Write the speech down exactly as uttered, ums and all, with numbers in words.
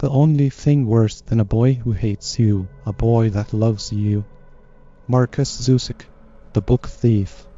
The only thing worse than a boy who hates you, a boy that loves you. Markus Zusak, The Book Thief.